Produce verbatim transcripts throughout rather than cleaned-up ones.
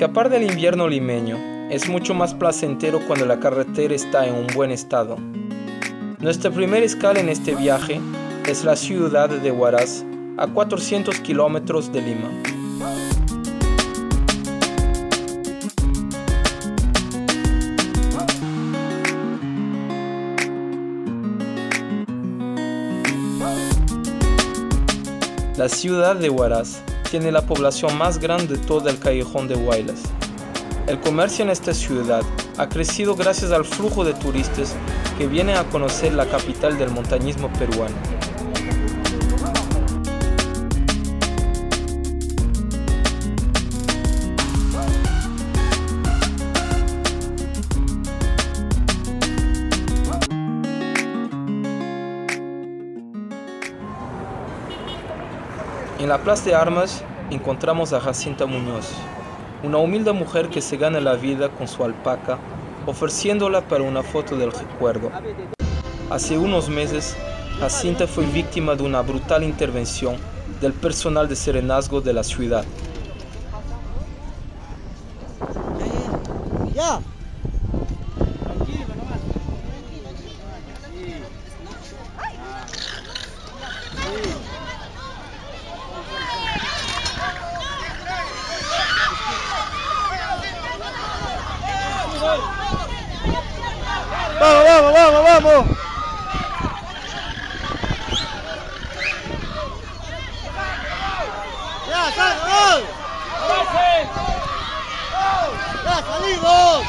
Escapar del invierno limeño es mucho más placentero cuando la carretera está en un buen estado. Nuestra primera escala en este viaje es la ciudad de Huaraz, a cuatrocientos kilómetros de Lima. La ciudad de Huaraz tiene la población más grande de todo el Callejón de Huaylas. El comercio en esta ciudad ha crecido gracias al flujo de turistas que vienen a conocer la capital del montañismo peruano. En la Plaza de Armas encontramos a Jacinta Muñoz, una humilde mujer que se gana la vida con su alpaca, ofreciéndola para una foto del recuerdo. Hace unos meses, Jacinta fue víctima de una brutal intervención del personal de serenazgo de la ciudad. ¡Ya! ¡Vamos, vamos, vamos, vamos! ¡Ya salimos! ¡Ya salimos!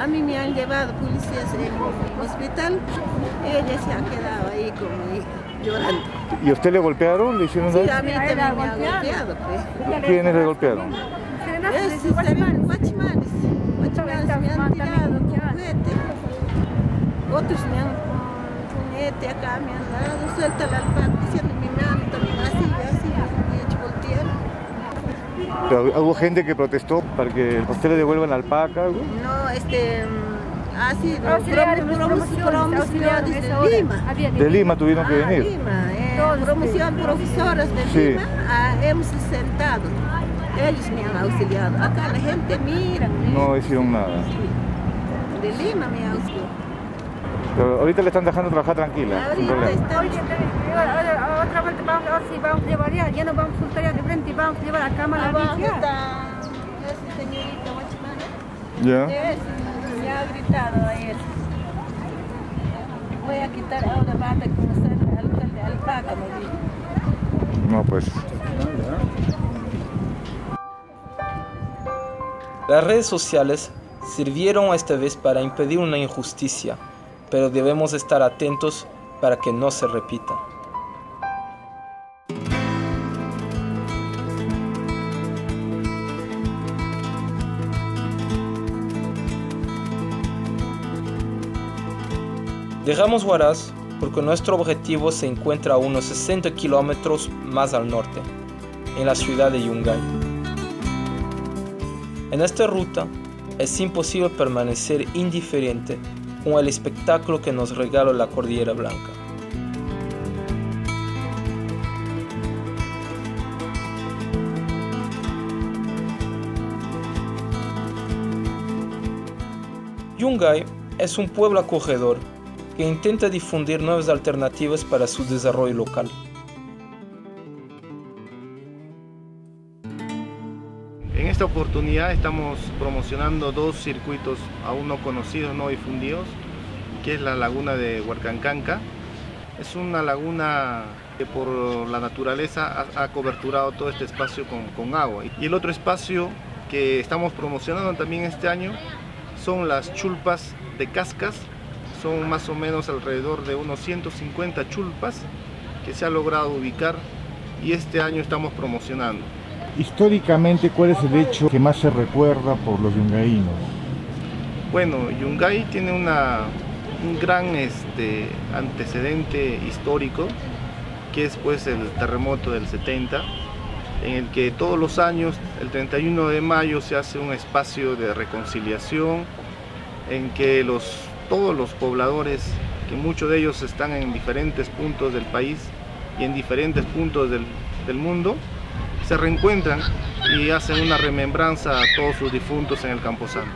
A mí me han llevado policías del hospital, ella se ha quedado ahí como llorando. ¿Y a usted le golpearon? ¿Le hicieron daño? Sí, a mí también me han golpeado. Pues. ¿Quiénes le golpearon? Esos guachimanes. Guachimanes me han tirado con juguete. Otros me han juguete acá, me han dado, suelta la alpaca, diciendo mi manto, mi vasilla, así, me he hecho voltear. ¿Pero hubo gente que protestó para que a usted le devuelvan la alpaca? ¿Algo? No, este... Ah, sí, los promos, promos, de Lima. De Lima tuvieron que venir. Ah, Lima, eh, promoción profesoras de sí. Lima, ah, hemos sentado. Ellos me han auxiliado. Acá la gente mira. No hicieron nada. Sí. De Lima me auxilió. Pero ahorita le están dejando trabajar tranquila. Ahorita están... Otra vuelta vamos, ahora sí vamos a llevar, ya no vamos a soltar de frente y vamos a llevar a cama a la policía. Esa señorita guachimana. Ya. Ha gritado a él. Voy a quitar a una bata con el alcalde alpaca, me dijo. No, pues. Las redes sociales sirvieron esta vez para impedir una injusticia, pero debemos estar atentos para que no se repita. Dejamos Huaraz porque nuestro objetivo se encuentra a unos sesenta kilómetros más al norte, en la ciudad de Yungay. En esta ruta es imposible permanecer indiferente con el espectáculo que nos regala la Cordillera Blanca. Yungay es un pueblo acogedor que intenta difundir nuevas alternativas para su desarrollo local. En esta oportunidad estamos promocionando dos circuitos aún no conocidos, no difundidos, que es la Laguna de Huarcancanca. Es una laguna que por la naturaleza ha, ha coberturado todo este espacio con, con agua. Y el otro espacio que estamos promocionando también este año son las chulpas de cascas. Son más o menos alrededor de unos ciento cincuenta chulpas que se ha logrado ubicar y este año estamos promocionando. Históricamente, ¿cuál es el hecho que más se recuerda por los yungaínos? Bueno, Yungay tiene una, un gran este, antecedente histórico, que es pues el terremoto del setenta, en el que todos los años, el treinta y uno de mayo, se hace un espacio de reconciliación, en que los, todos los pobladores, que muchos de ellos están en diferentes puntos del país y en diferentes puntos del, del mundo, se reencuentran y hacen una remembranza a todos sus difuntos en el camposanto.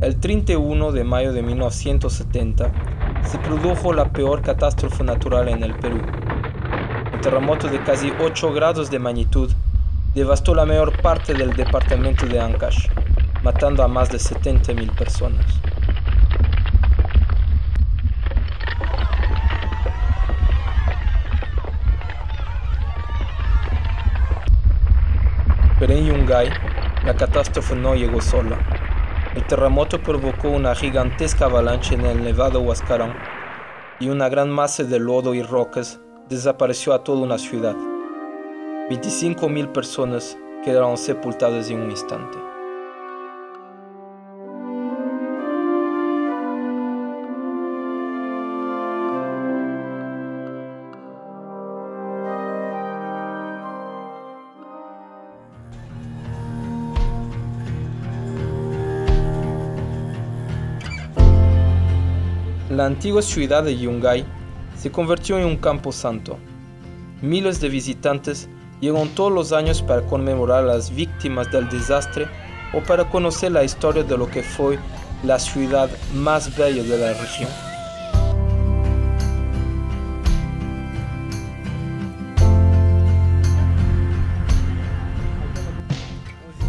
El treinta y uno de mayo de mil novecientos setenta se produjo la peor catástrofe natural en el Perú. Un terremoto de casi ocho grados de magnitud devastó la mayor parte del departamento de Ancash, matando a más de setenta mil personas. Pero en Yungay, la catástrofe no llegó sola. El terremoto provocó una gigantesca avalancha en el nevado Huascarán y una gran masa de lodo y rocas desapareció a toda una ciudad. veinticinco mil personas quedaron sepultadas en un instante. La antigua ciudad de Yungay se convirtió en un campo santo. Miles de visitantes llegan todos los años para conmemorar a las víctimas del desastre o para conocer la historia de lo que fue la ciudad más bella de la región.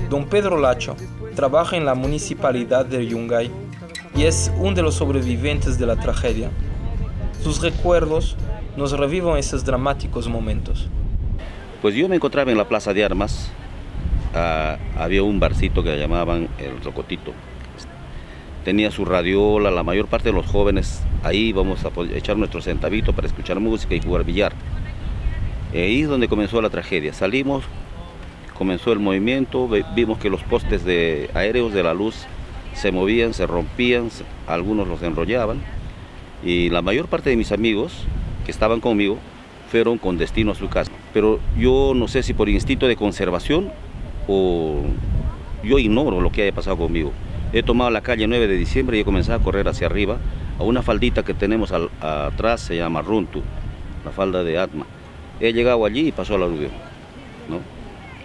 Don Pedro Lacho trabaja en la municipalidad de Yungay y es uno de los sobrevivientes de la tragedia. Sus recuerdos nos revivan esos dramáticos momentos. Pues yo me encontraba en la plaza de armas. Ah, había un barcito que llamaban el Rocotito. Tenía su radiola, la mayor parte de los jóvenes ahí vamos a echar nuestro centavito para escuchar música y jugar billar. Ahí es donde comenzó la tragedia. Salimos, comenzó el movimiento, vimos que los postes de aéreos de la luz se movían, se rompían, algunos los enrollaban y la mayor parte de mis amigos que estaban conmigo fueron con destino a su casa. Pero yo no sé si por instinto de conservación o yo ignoro lo que haya pasado conmigo. He tomado la calle nueve de diciembre y he comenzado a correr hacia arriba a una faldita que tenemos al, a, atrás, se llama Runtu, la falda de Atma. He llegado allí y pasó el aluvión, ¿no?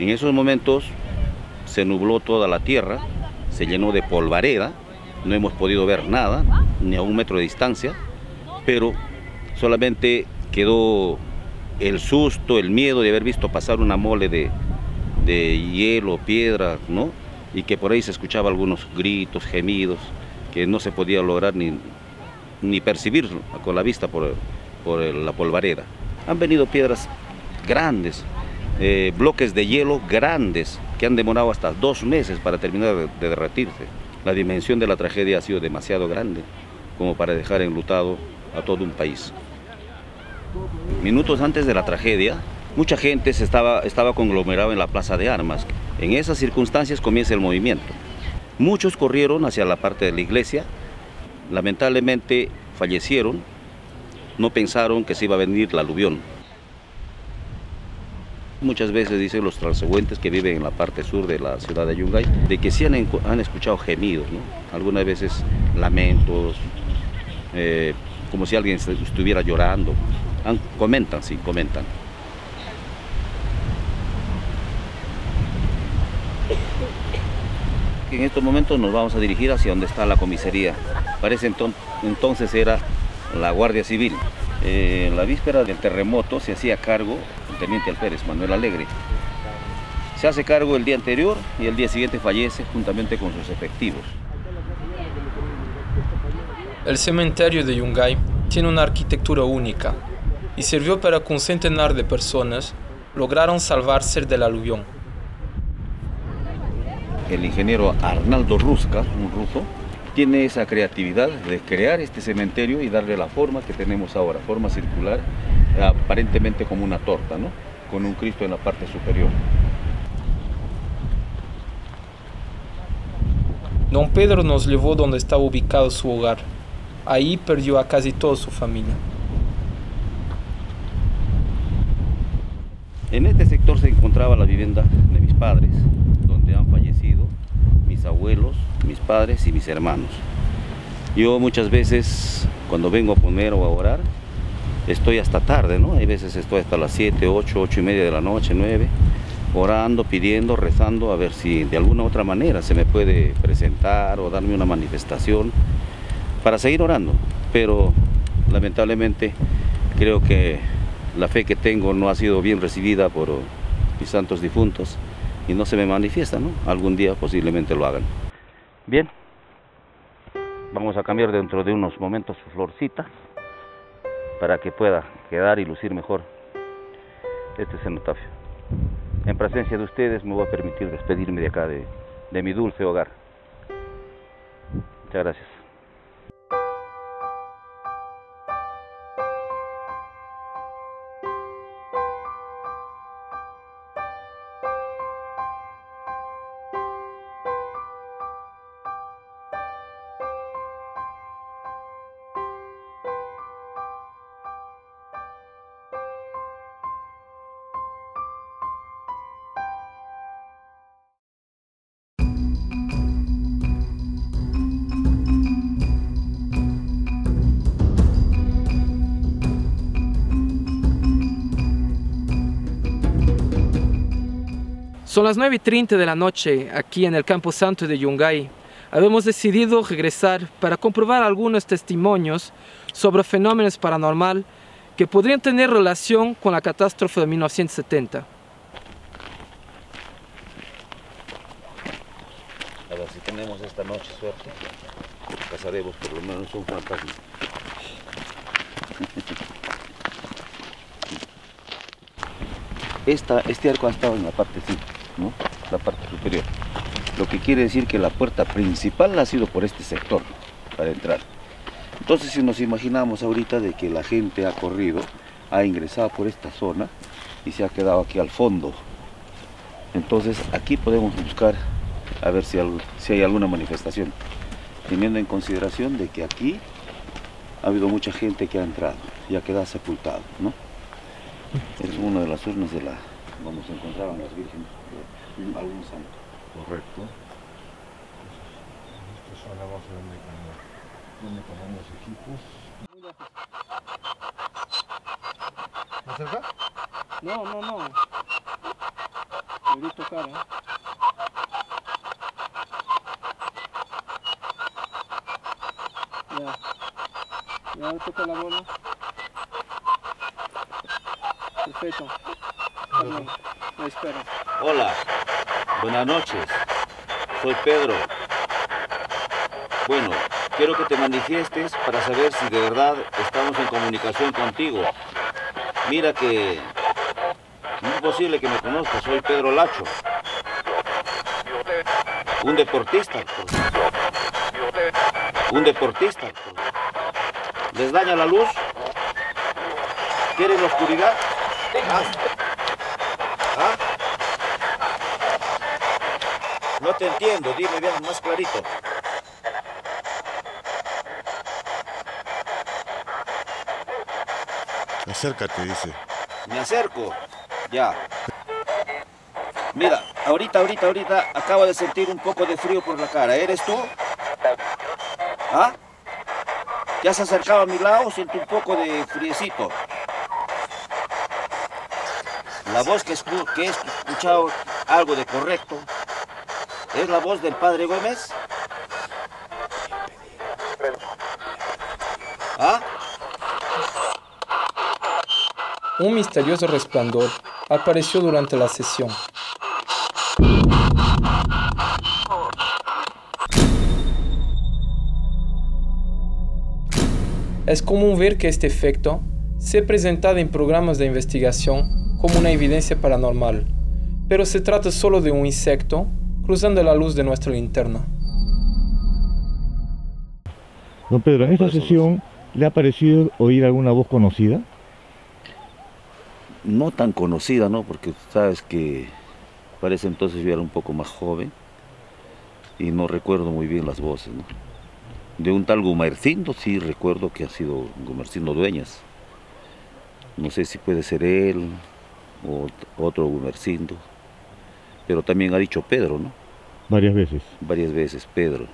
En esos momentos se nubló toda la tierra, se llenó de polvareda, no hemos podido ver nada, ni a un metro de distancia, pero solamente quedó el susto, el miedo de haber visto pasar una mole de, de hielo, piedra, ¿no? Y que por ahí se escuchaba algunos gritos, gemidos, que no se podía lograr ni, ni percibir con la vista por, por la polvareda. Han venido piedras grandes, eh, bloques de hielo grandes, que han demorado hasta dos meses para terminar de derretirse. La dimensión de la tragedia ha sido demasiado grande como para dejar enlutado a todo un país. Minutos antes de la tragedia, mucha gente se estaba, estaba conglomerada en la plaza de armas. En esas circunstancias comienza el movimiento. Muchos corrieron hacia la parte de la iglesia, lamentablemente fallecieron, no pensaron que se iba a venir la aluvión. Muchas veces dicen los transeúntes que viven en la parte sur de la ciudad de Yungay, de que sí han, han escuchado gemidos, ¿no? Algunas veces lamentos, eh, como si alguien estuviera llorando. Han, comentan, sí, comentan. En estos momentos nos vamos a dirigir hacia donde está la comisaría. Parece enton, entonces era la Guardia Civil. Eh, la víspera del terremoto se hacía cargo el teniente Alférez, Manuel Alegre. Se hace cargo el día anterior y el día siguiente fallece juntamente con sus efectivos. El cementerio de Yungay tiene una arquitectura única y sirvió para que un centenar de personas lograron salvarse del aluvión. El ingeniero Arnaldo Rusca, un ruso, tiene esa creatividad de crear este cementerio y darle la forma que tenemos ahora, forma circular, aparentemente como una torta, ¿no? Con un Cristo en la parte superior. Don Pedro nos llevó donde estaba ubicado su hogar. Ahí perdió a casi toda su familia. En este sector se encontraba la vivienda de mis padres, donde han fallecido mis abuelos, mis padres y mis hermanos. Yo muchas veces, cuando vengo a poner o a orar, estoy hasta tarde, ¿no? Hay veces estoy hasta las siete, ocho, ocho y media de la noche, nueve, orando, pidiendo, rezando, a ver si de alguna otra manera se me puede presentar o darme una manifestación para seguir orando. Pero lamentablemente creo que la fe que tengo no ha sido bien recibida por mis santos difuntos y no se me manifiesta, ¿no? Algún día posiblemente lo hagan. Bien, vamos a cambiar dentro de unos momentos su florcita para que pueda quedar y lucir mejor este cenotafio. En presencia de ustedes me voy a permitir despedirme de acá, de, de mi dulce hogar. Muchas gracias. Son las nueve y treinta de la noche, aquí en el Campo Santo de Yungay. Habíamos decidido regresar para comprobar algunos testimonios sobre fenómenos paranormal que podrían tener relación con la catástrofe de mil novecientos setenta. A ver si tenemos esta noche suerte, pasaremos por lo menos un fantasma. Esta, este arco ha estado en la parte sí. ¿No? La parte superior, lo que quiere decir que la puerta principal ha sido por este sector para entrar. Entonces, si nos imaginamos ahorita de que la gente ha corrido, ha ingresado por esta zona y se ha quedado aquí al fondo, entonces aquí podemos buscar a ver si, algo, si hay alguna manifestación, teniendo en consideración de que aquí ha habido mucha gente que ha entrado y ha quedado sepultado, ¿no? Es una de las urnas de la donde se encontraban las vírgenes, algún santo. Correcto. Estas son abajo donde ponen los equipos. ¿Me acerca? No, no, no. Me voy a tocar, ¿eh? Ya. Ya le toca la bola. Perfecto. Hola. Hola, buenas noches, soy Pedro. Bueno, quiero que te manifiestes para saber si de verdad estamos en comunicación contigo. Mira que no es posible que me conozcas, soy Pedro Lacho. Un deportista. Un deportista. ¿Les daña la luz? ¿Quieres la oscuridad? ¿Ah? No te entiendo, dime bien más clarito. Acércate, dice. Me acerco, ya. Mira, ahorita, ahorita, ahorita acabo de sentir un poco de frío por la cara. ¿Eres tú? ¿Ah? ¿Ya se acercaba a mi lado? Siento un poco de friecito. La voz que, escu que he escuchado, algo de correcto, es la voz del Padre Gómez. ¿Ah? Un misterioso resplandor apareció durante la sesión. Es común ver que este efecto se presenta en programas de investigación como una evidencia paranormal, pero se trata solo de un insecto cruzando la luz de nuestra linterna. Don Pedro, ¿en esta sesión le ha parecido oír alguna voz conocida? No tan conocida, ¿no? Porque sabes que parece entonces yo era un poco más joven, y no recuerdo muy bien las voces, ¿no? De un tal Gumercindo sí recuerdo que ha sido Gumercindo Dueñas. No sé si puede ser él o otro Gumercindo, pero también ha dicho Pedro, ¿no? Varias veces. Varias veces, Pedro,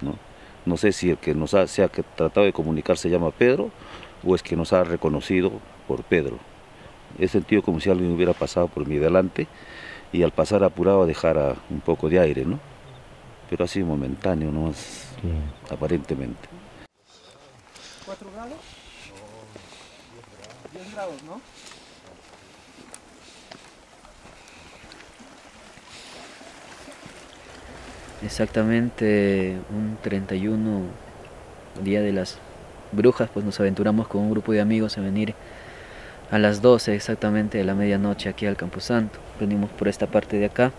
¿no? No sé si el que nos ha, se ha tratado de comunicar se llama Pedro o es que nos ha reconocido por Pedro. He sentido como si alguien hubiera pasado por mi delante y al pasar apurado dejara un poco de aire, ¿no? Pero así momentáneo, no más, sí, aparentemente. ¿Cuatro grados? Diez grados, ¿no? Exactamente un treinta y uno, día de las brujas, pues nos aventuramos con un grupo de amigos a venir a las doce exactamente de la medianoche aquí al Camposanto. Venimos por esta parte de acá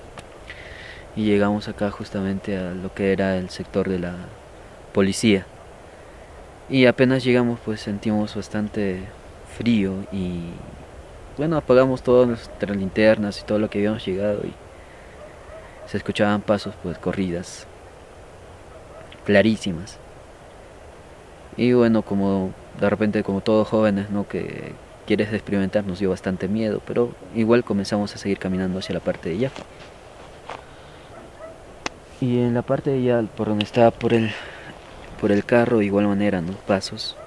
y llegamos acá justamente a lo que era el sector de la policía. Y apenas llegamos pues sentimos bastante frío y bueno, apagamos todas nuestras linternas y todo lo que habíamos llegado y se escuchaban pasos, pues corridas, clarísimas. Y bueno, como de repente, como todos jóvenes, ¿no?, que quieres experimentar, nos dio bastante miedo, pero igual comenzamos a seguir caminando hacia la parte de allá. Y en la parte de allá, por donde estaba por el, por el carro, de igual manera, ¿no?, pasos,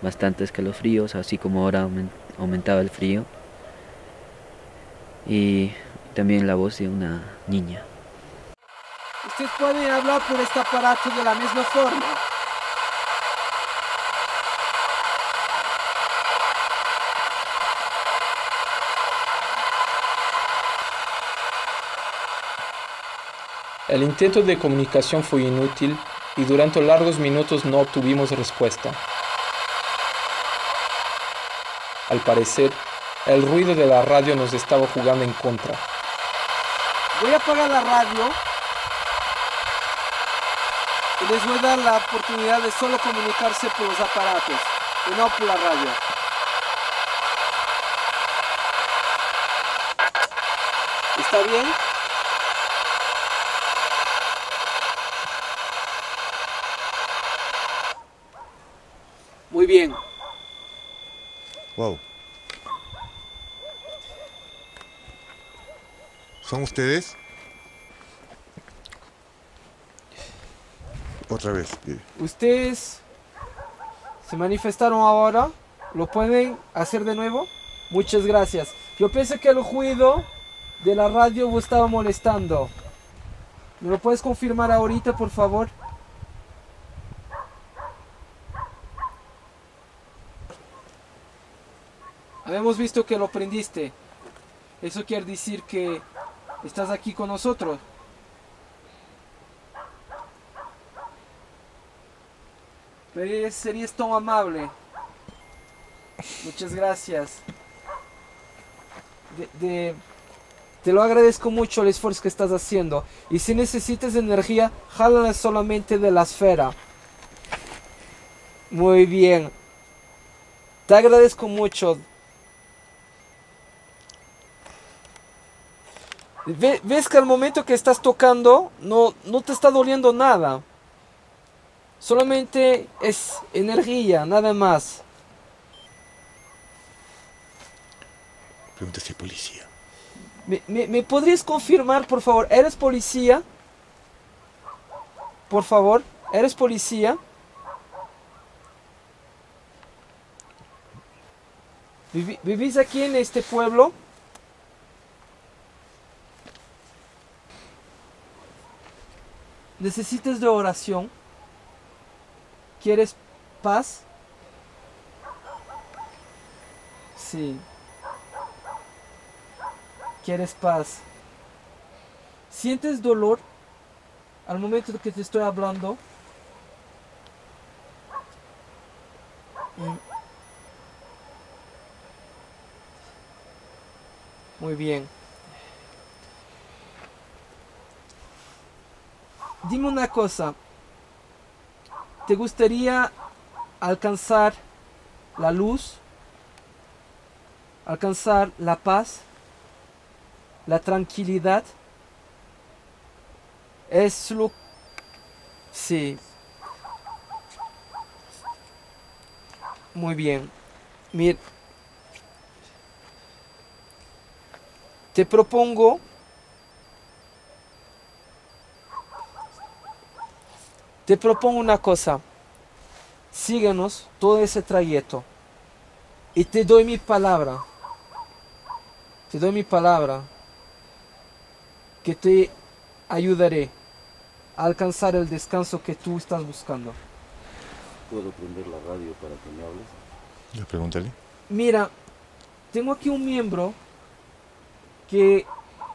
bastantes escalofríos, así como ahora aumentaba el frío. Y también la voz de una niña. Ustedes pueden hablar por este aparato de la misma forma. El intento de comunicación fue inútil y durante largos minutos no obtuvimos respuesta. Al parecer, el ruido de la radio nos estaba jugando en contra. Voy a apagar la radio y les voy a dar la oportunidad de solo comunicarse por los aparatos y no por la radio. ¿Está bien? Muy bien. Wow. ¿Son ustedes? Otra vez. ¿Ustedes se manifestaron ahora? ¿Lo pueden hacer de nuevo? Muchas gracias. Yo pensé que el ruido de la radio vos estaba molestando. ¿Me lo puedes confirmar ahorita, por favor? Habíamos visto que lo prendiste. Eso quiere decir que estás aquí con nosotros. Pero serías tan amable. Muchas gracias. De, de, te lo agradezco mucho el esfuerzo que estás haciendo. Y si necesitas energía, jálala solamente de la esfera. Muy bien. Te agradezco mucho. Ves que al momento que estás tocando no, no te está doliendo nada. Solamente es energía, nada más. Pregunta si es policía. ¿Me, me, ¿Me podrías confirmar, por favor? ¿Eres policía? Por favor, ¿eres policía? ¿Vivís aquí en este pueblo? ¿Necesitas de oración? ¿Quieres paz? Sí. ¿Quieres paz? ¿Sientes dolor al momento que te estoy hablando? Muy bien. Dime una cosa, ¿te gustaría alcanzar la luz, alcanzar la paz, la tranquilidad? Es lo Sí. Muy bien. Mira, te propongo te propongo una cosa. Síguenos todo ese trayecto y te doy mi palabra te doy mi palabra que te ayudaré a alcanzar el descanso que tú estás buscando. ¿Puedo prender la radio para que me hables? Le pregúntale. Mira, tengo aquí un miembro que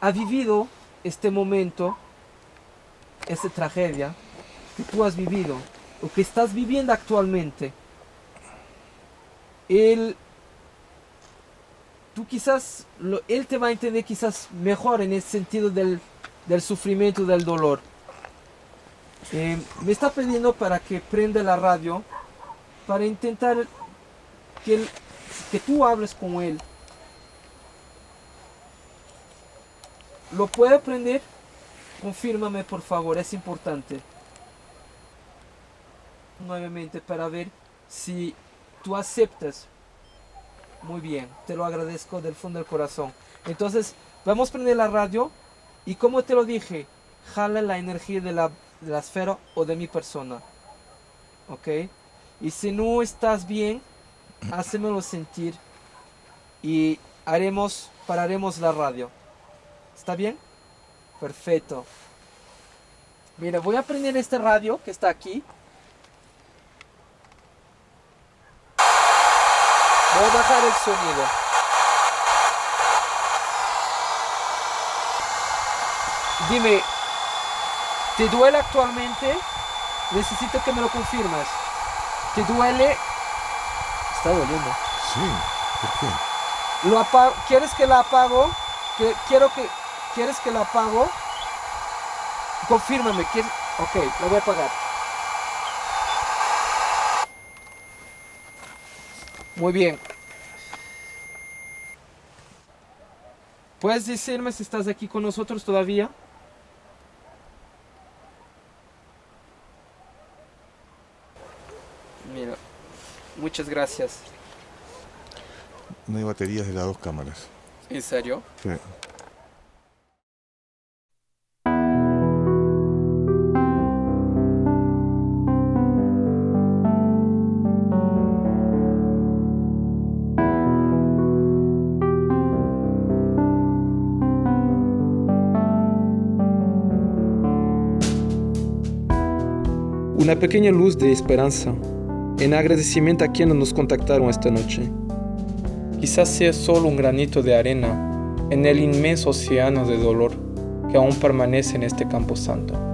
ha vivido este momento, esta tragedia que tú has vivido o que estás viviendo actualmente. Él, tú quizás, lo, él te va a entender quizás mejor en el sentido del, del sufrimiento, del dolor. Eh, me está pidiendo para que prenda la radio para intentar que, él, que tú hables con él. ¿Lo puede prender? Confírmame por favor, es importante. Nuevamente para ver si tú aceptas. Muy bien, te lo agradezco del fondo del corazón. Entonces, vamos a prender la radio y como te lo dije, jala la energía de la, de la esfera o de mi persona. ¿Ok? Y si no estás bien, házmelo sentir y haremos, pararemos la radio. ¿Está bien? Perfecto. Mira, voy a prender este radio que está aquí. Voy a bajar el sonido. Dime, ¿te duele actualmente? Necesito que me lo confirmes. ¿Te duele? Está doliendo. Sí, ¿por qué? ¿Lo apago? ¿Quieres que la apago? ¿Que, quiero que... ¿Quieres que la apago? Confírmame. ¿Quieres? Ok, la voy a apagar. Muy bien. ¿Puedes decirme si estás aquí con nosotros todavía? Mira, muchas gracias. No hay baterías de las dos cámaras. ¿En serio? Sí. Una pequeña luz de esperanza, en agradecimiento a quienes nos contactaron esta noche. Quizás sea solo un granito de arena en el inmenso océano de dolor que aún permanece en este camposanto.